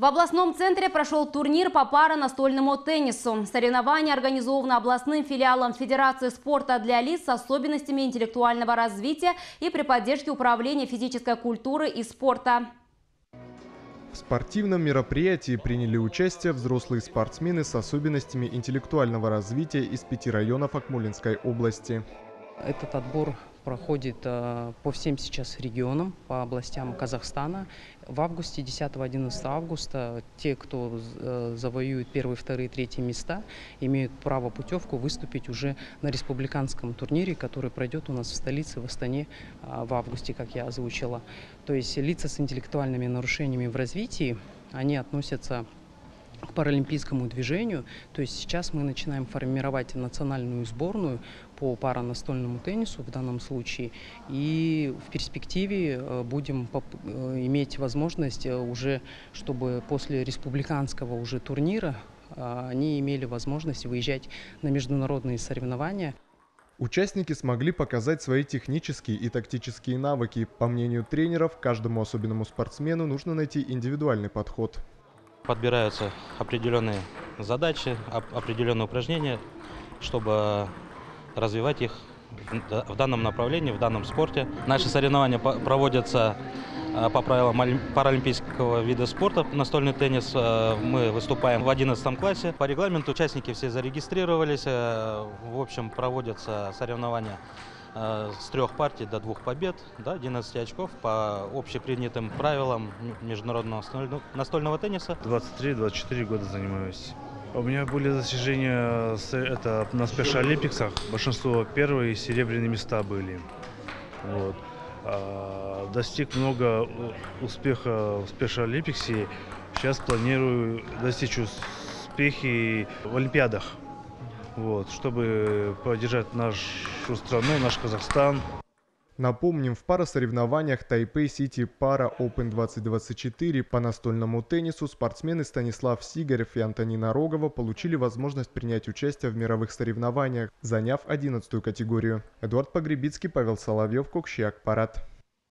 В областном центре прошел турнир по паранастольному теннису. Соревнование организовано областным филиалом Федерации спорта для лиц с особенностями интеллектуального развития и при поддержке Управления физической культуры и спорта. В спортивном мероприятии приняли участие взрослые спортсмены с особенностями интеллектуального развития из 5 районов Акмолинской области. Этот отбор проходит по всем сейчас регионам, по областям Казахстана. В августе, 10-11 августа, те, кто завоюет первые, вторые, третьи места, имеют право путевку выступить уже на республиканском турнире, который пройдет у нас в столице, в Астане, в августе, как я озвучила. То есть лица с интеллектуальными нарушениями в развитии, они относятся к паралимпийскому движению. То есть сейчас мы начинаем формировать национальную сборную по паранастольному теннису в данном случае. И в перспективе будем иметь возможность уже, чтобы после республиканского уже турнира они имели возможность выезжать на международные соревнования. Участники смогли показать свои технические и тактические навыки. По мнению тренеров, каждому особенному спортсмену нужно найти индивидуальный подход. Подбираются определенные задачи, определенные упражнения, чтобы развивать их в данном направлении, в данном спорте. Наши соревнования проводятся по правилам паралимпийского вида спорта. Настольный теннис мы выступаем в 11 классе. По регламенту участники все зарегистрировались. В общем, проводятся соревнования с 3 партий до 2 побед, до 11 очков по общепринятым правилам международного настольного тенниса. 23-24 года занимаюсь. У меня были достижения на Спеш Олимпиксах. Большинство первые серебряные места были. Вот. Достиг много успеха в Спеш Олимпиксе. Сейчас планирую достичь успехи в Олимпиадах. Вот, чтобы поддержать нашу страну, наш Казахстан. Напомним, в парасоревнованиях Тайпей-Сити Пара Оупен 2024 по настольному теннису спортсмены Станислав Сигарев и Антонина Рогова получили возможность принять участие в мировых соревнованиях, заняв 11-ю категорию. Эдуард Погребицкий, Павел Соловьев, Кшак, Парад.